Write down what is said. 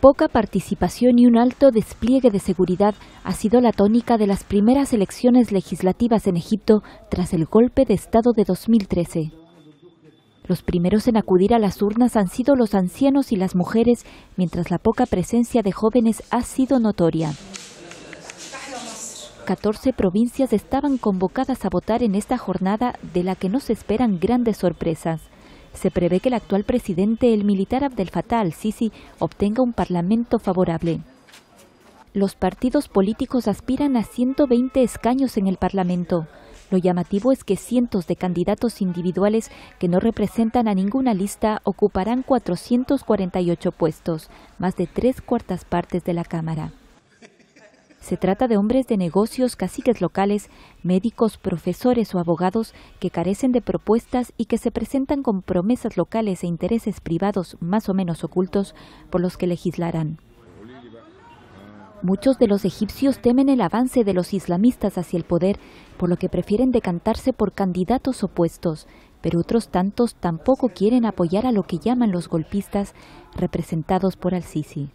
Poca participación y un alto despliegue de seguridad ha sido la tónica de las primeras elecciones legislativas en Egipto tras el golpe de Estado de 2013. Los primeros en acudir a las urnas han sido los ancianos y las mujeres, mientras la poca presencia de jóvenes ha sido notoria. 14 provincias estaban convocadas a votar en esta jornada de la que no se esperan grandes sorpresas. Se prevé que el actual presidente, el militar Abdel Fattah al-Sisi, obtenga un parlamento favorable. Los partidos políticos aspiran a 120 escaños en el parlamento. Lo llamativo es que cientos de candidatos individuales que no representan a ninguna lista ocuparán 448 puestos, más de 3/4 de la Cámara. Se trata de hombres de negocios, caciques locales, médicos, profesores o abogados que carecen de propuestas y que se presentan con promesas locales e intereses privados más o menos ocultos por los que legislarán. Muchos de los egipcios temen el avance de los islamistas hacia el poder, por lo que prefieren decantarse por candidatos opuestos, pero otros tantos tampoco quieren apoyar a lo que llaman los golpistas representados por al-Sisi.